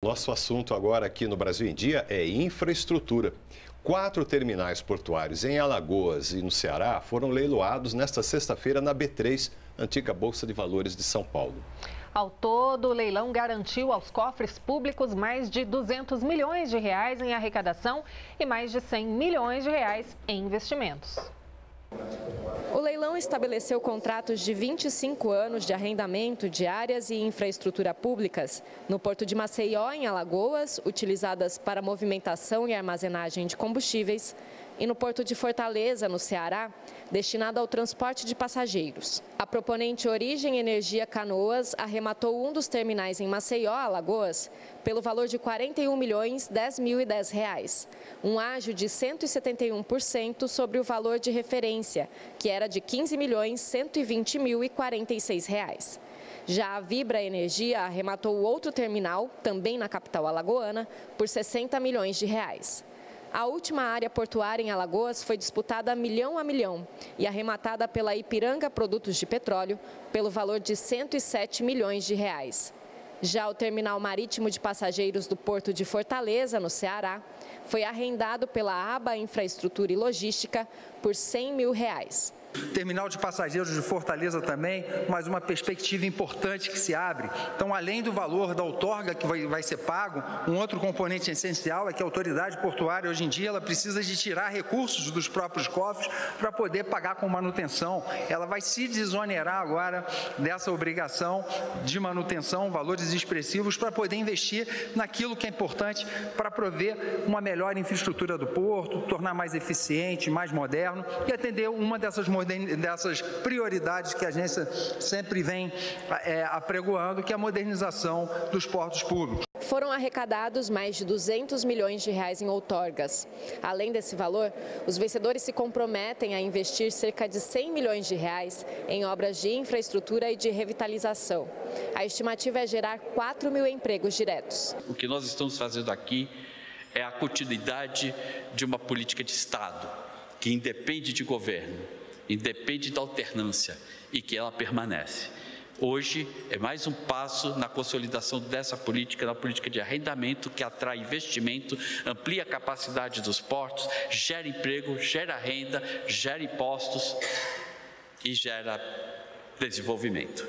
Nosso assunto agora aqui no Brasil em Dia é infraestrutura. 4 terminais portuários em Alagoas e no Ceará foram leiloados nesta sexta-feira na B3, antiga Bolsa de Valores de São Paulo. Ao todo, o leilão garantiu aos cofres públicos mais de 200 milhões de reais em arrecadação e mais de 100 milhões de reais em investimentos. O leilão estabeleceu contratos de 25 anos de arrendamento de áreas e infraestrutura públicas no porto de Maceió, em Alagoas, utilizadas para movimentação e armazenagem de combustíveis, e no porto de Fortaleza, no Ceará, destinado ao transporte de passageiros. A proponente Origem Energia Canoas arrematou um dos terminais em Maceió, Alagoas, pelo valor de R$ 41.010.010, um ágio de 171% sobre o valor de referência, que era de R$ 15.120.046. Já a Vibra Energia arrematou outro terminal, também na capital alagoana, por 60 milhões de reais. A última área portuária em Alagoas foi disputada milhão a milhão e arrematada pela Ipiranga Produtos de Petróleo pelo valor de 107 milhões de reais. Já o terminal marítimo de passageiros do porto de Fortaleza, no Ceará, foi arrendado pela ABA Infraestrutura e Logística por 100 mil reais. Terminal de passageiros de Fortaleza também, mais uma perspectiva importante que se abre. Então, além do valor da outorga que vai ser pago, um outro componente essencial é que a autoridade portuária, hoje em dia, ela precisa de tirar recursos dos próprios cofres para poder pagar com manutenção. Ela vai se desonerar agora dessa obrigação de manutenção, valores expressivos, para poder investir naquilo que é importante para prover uma melhor infraestrutura do porto, tornar mais eficiente, mais moderno e atender uma dessas prioridades que a agência sempre vem apregoando, que é a modernização dos portos públicos. Foram arrecadados mais de 200 milhões de reais em outorgas. Além desse valor, os vencedores se comprometem a investir cerca de 100 milhões de reais em obras de infraestrutura e de revitalização. A estimativa é gerar 4 mil empregos diretos. O que nós estamos fazendo aqui é a continuidade de uma política de Estado, que independe de governo, independe da alternância e que ela permanece. Hoje é mais um passo na consolidação dessa política, na política de arrendamento que atrai investimento, amplia a capacidade dos portos, gera emprego, gera renda, gera impostos e gera desenvolvimento.